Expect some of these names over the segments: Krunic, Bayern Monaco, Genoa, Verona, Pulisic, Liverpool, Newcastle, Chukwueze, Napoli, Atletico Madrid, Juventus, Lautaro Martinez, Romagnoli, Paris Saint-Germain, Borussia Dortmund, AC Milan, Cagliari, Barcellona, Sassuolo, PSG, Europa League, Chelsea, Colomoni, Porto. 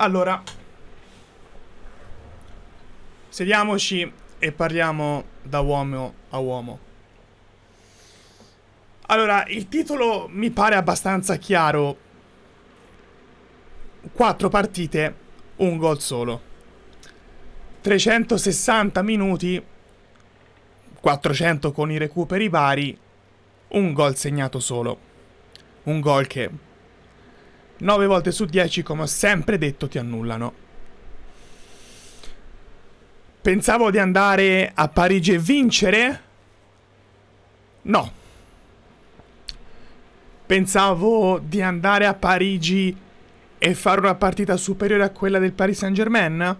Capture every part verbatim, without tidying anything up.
Allora, sediamoci e parliamo da uomo a uomo. Allora, il titolo mi pare abbastanza chiaro. Quattro partite, un gol solo. trecentosessanta minuti, quattrocento con i recuperi vari, un gol segnato solo. Un gol che nove volte su dieci, come ho sempre detto, ti annullano. Pensavo di andare a Parigi e vincere? No. Pensavo di andare a Parigi e fare una partita superiore a quella del Paris Saint-Germain?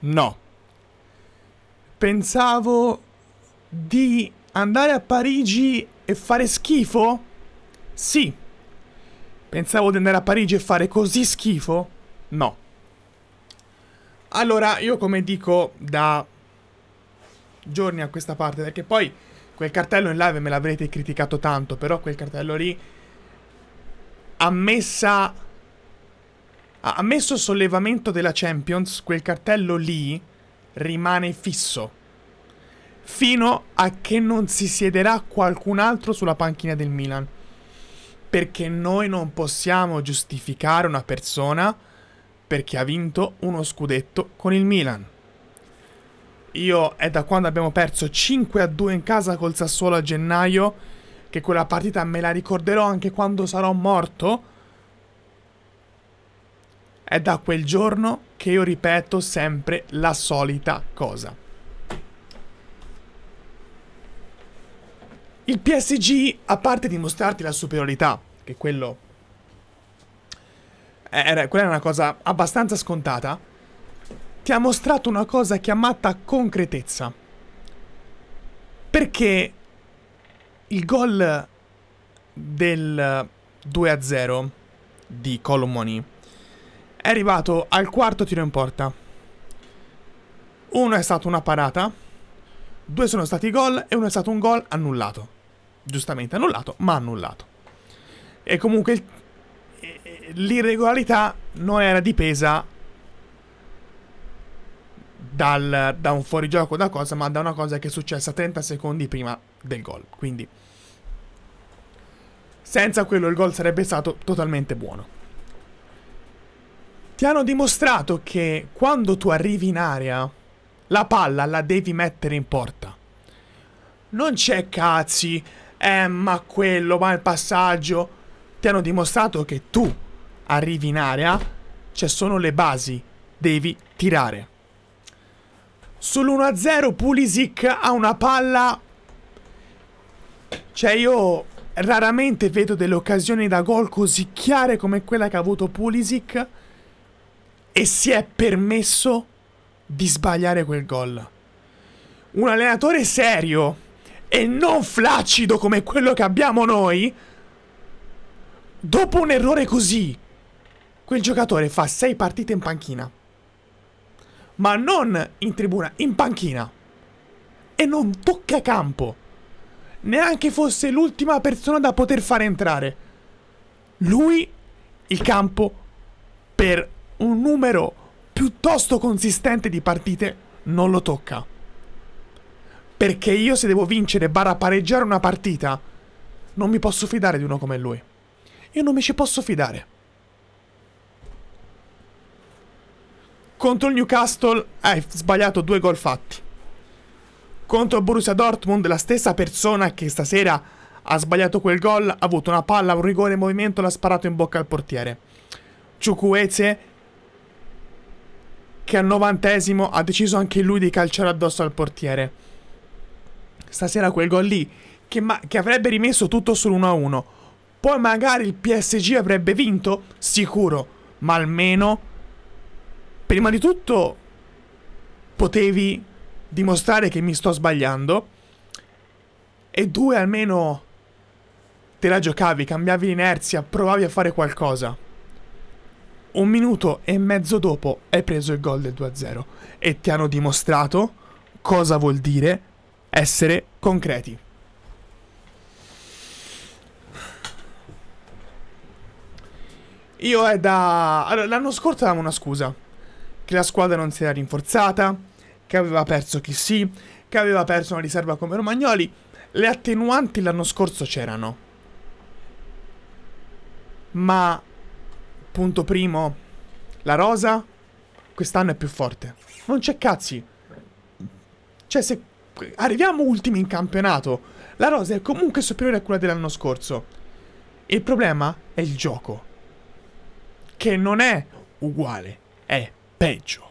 No. Pensavo di andare a Parigi e fare schifo? Sì. Pensavo di andare a Parigi e fare così schifo? No. Allora, io come dico da giorni a questa parte, perché poi quel cartello in live me l'avrete criticato tanto, però quel cartello lì ha messa, ha messo sollevamento della Champions, quel cartello lì rimane fisso fino a che non si siederà qualcun altro sulla panchina del Milan. Perché noi non possiamo giustificare una persona perché ha vinto uno scudetto con il Milan. Io è da quando abbiamo perso cinque a due in casa col Sassuolo a gennaio, che quella partita me la ricorderò anche quando sarò morto. È da quel giorno che io ripeto sempre la solita cosa. Il P S G, a parte di mostrarti la superiorità, che quello era, quella è una cosa abbastanza scontata, ti ha mostrato una cosa chiamata concretezza. Perché il gol del due a zero di Colomoni è arrivato al quarto tiro in porta. Uno è stato una parata, due sono stati gol e uno è stato un gol annullato. Giustamente annullato, ma annullato. E comunque l'irregolarità non era dipesa dal, da un fuorigioco, da cosa, ma da una cosa che è successa trenta secondi prima del gol. Quindi senza quello il gol sarebbe stato totalmente buono. Ti hanno dimostrato che quando tu arrivi in area la palla la devi mettere in porta. Non c'è cazzi, eh ma quello, ma il passaggio. Ti hanno dimostrato che tu arrivi in area, ci sono le basi, devi tirare. Sull'uno a zero Pulisic ha una palla, cioè io raramente vedo delle occasioni da gol così chiare come quella che ha avuto Pulisic, e si è permesso di sbagliare quel gol. Un allenatore serio e non flaccido come quello che abbiamo noi, dopo un errore così, quel giocatore fa sei partite in panchina. Ma non in tribuna, in panchina. E non tocca campo. Neanche fosse l'ultima persona da poter fare entrare. Lui, il campo, per un numero piuttosto consistente di partite, non lo tocca. Perché io se devo vincere barra pareggiare una partita non mi posso fidare di uno come lui. Io non mi ci posso fidare. Contro il Newcastle hai sbagliato due gol fatti. Contro il Borussia Dortmund la stessa persona che stasera ha sbagliato quel gol ha avuto una palla, un rigore in movimento, l'ha sparato in bocca al portiere. Chukwueze, che al novantesimo ha deciso anche lui di calciare addosso al portiere. Stasera quel gol lì, che, che avrebbe rimesso tutto sull'uno a uno. Poi magari il P S G avrebbe vinto, sicuro, ma almeno, prima di tutto, potevi dimostrare che mi sto sbagliando, e due, almeno te la giocavi, cambiavi l'inerzia, provavi a fare qualcosa. Un minuto e mezzo dopo hai preso il gol del due a zero e ti hanno dimostrato cosa vuol dire essere concreti. Io è da... Allora, l'anno scorso avevamo una scusa, che la squadra non si era rinforzata, che aveva perso chi sì, che aveva perso una riserva come Romagnoli. Le attenuanti l'anno scorso c'erano. Ma, punto primo, la rosa quest'anno è più forte. Non c'è cazzi. Cioè, se arriviamo ultimi in campionato, la rosa è comunque superiore a quella dell'anno scorso. Il problema è il gioco, che non è uguale, è peggio.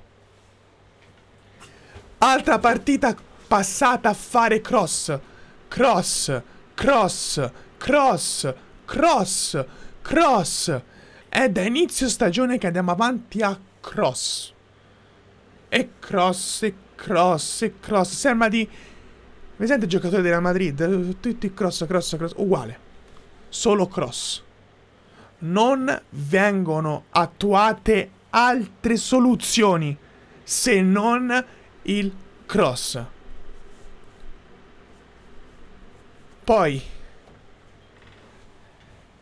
Altra partita passata a fare cross. Cross, cross, cross, cross, cross. È da inizio stagione che andiamo avanti a cross. E cross, e cross, e cross. Sembra di... Mi sente il giocatore della Madrid? Tutti cross, cross, cross. Uguale. Solo cross. Non vengono attuate altre soluzioni se non il cross. Poi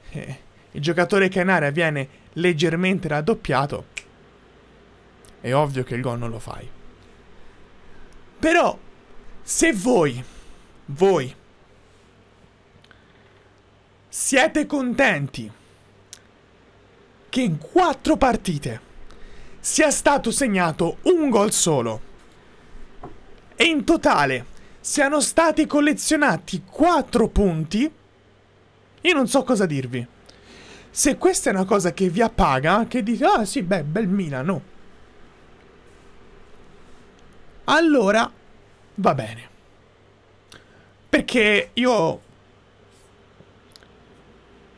eh, il giocatore che è in area viene leggermente raddoppiato. È ovvio che il gol non lo fai. Però se voi voi siete contenti che in quattro partite sia stato segnato un gol solo e in totale siano stati collezionati quattro punti, io non so cosa dirvi. Se questa è una cosa che vi appaga, che dite, ah sì, beh, bel Milano, allora va bene. Perché io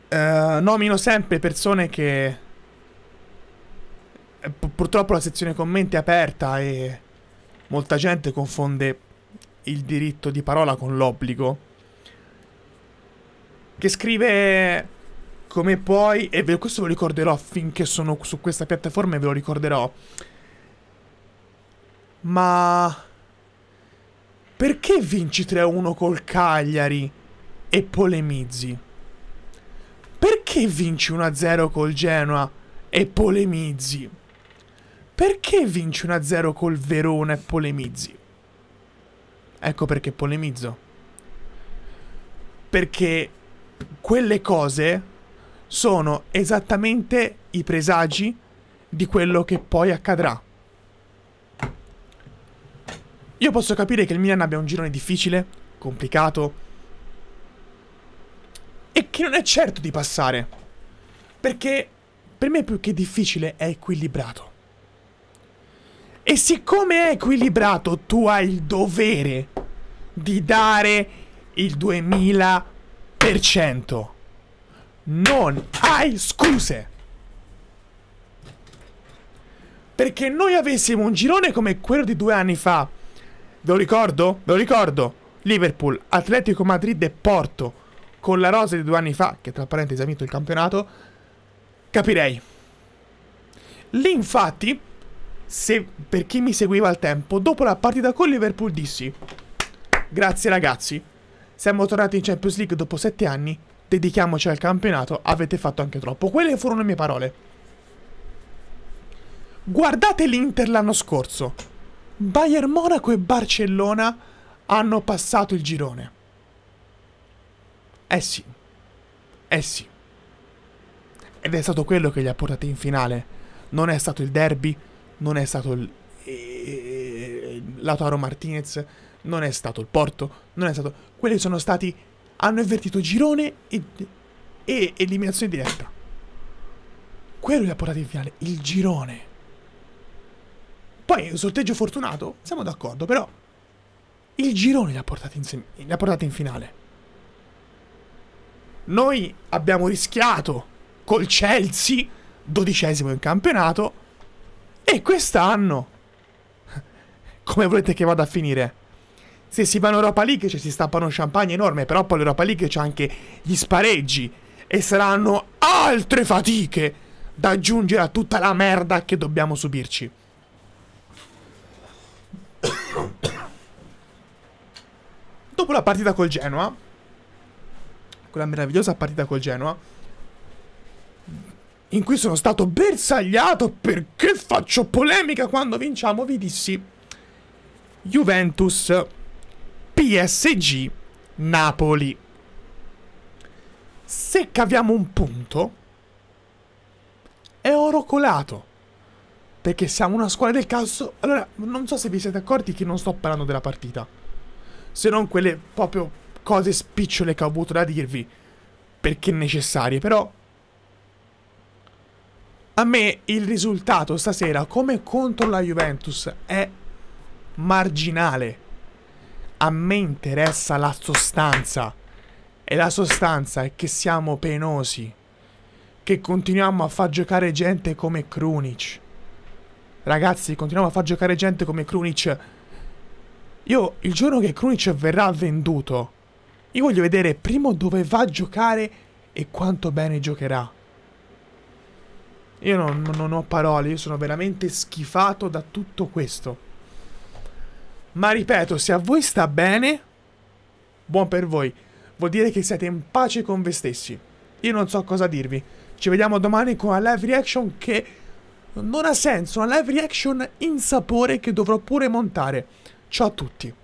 eh, nomino sempre persone che... Purtroppo la sezione commenti è aperta e molta gente confonde il diritto di parola con l'obbligo, che scrive come poi, e questo ve lo ricorderò finché sono su questa piattaforma e ve lo ricorderò, ma perché vinci tre a uno col Cagliari e polemizzi? Perché vinci uno a zero col Genoa e polemizzi? Perché vinci uno a zero col Verona e polemizzi? Ecco perché polemizzo. Perché quelle cose sono esattamente i presagi di quello che poi accadrà. Io posso capire che il Milan abbia un girone difficile, complicato, e che non è certo di passare. Perché per me più che difficile è equilibrato. E siccome è equilibrato, tu hai il dovere di dare il duemila per cento. Non hai scuse. Perché noi avessimo un girone come quello di due anni fa. Ve lo ricordo? Ve lo ricordo. Liverpool, Atletico Madrid e Porto. Con la rosa di due anni fa, che tra parentesi ha vinto il campionato. Capirei. Lì infatti, se, per chi mi seguiva al tempo, dopo la partita con Liverpool dissi: grazie ragazzi, siamo tornati in Champions League dopo sette anni, dedichiamoci al campionato, avete fatto anche troppo. Quelle furono le mie parole. Guardate l'Inter l'anno scorso. Bayern Monaco e Barcellona hanno passato il girone. Eh sì. Eh sì. Ed è stato quello che li ha portati in finale. Non è stato il derby, non è stato il eh, Lautaro Martinez, non è stato il Porto, non è stato... Quelli sono stati... Hanno invertito girone e, e eliminazione diretta. Quello li ha portati in finale, il girone. Poi il sorteggio fortunato, siamo d'accordo, però il girone li ha portati in, li ha portati in finale. Noi abbiamo rischiato col Chelsea, dodicesimo in campionato. E quest'anno, come volete che vada a finire? Se si va in Europa League ci si stampano champagne enorme, però poi l'Europa League c'è anche gli spareggi e saranno altre fatiche da aggiungere a tutta la merda che dobbiamo subirci. Dopo la partita col Genoa, quella meravigliosa partita col Genoa, in cui sono stato bersagliato perché faccio polemica quando vinciamo, vi dissi Juventus, P S G, Napoli. Se caviamo un punto è oro colato, perché siamo una squadra del calcio. Allora, non so se vi siete accorti che non sto parlando della partita, se non quelle proprio cose spicciole che ho avuto da dirvi, perché necessarie. Però a me il risultato stasera, come contro la Juventus, è marginale. A me interessa la sostanza, e la sostanza è che siamo penosi, che continuiamo a far giocare gente come Krunic. Ragazzi, continuiamo a far giocare gente come Krunic. Io, il giorno che Krunic verrà venduto, io voglio vedere primo dove va a giocare e quanto bene giocherà. Io non, non ho parole, io sono veramente schifato da tutto questo. Ma ripeto, se a voi sta bene, buon per voi. Vuol dire che siete in pace con voi stessi. Io non so cosa dirvi. Ci vediamo domani con una live reaction che non ha senso, una live reaction insapore che dovrò pure montare. Ciao a tutti.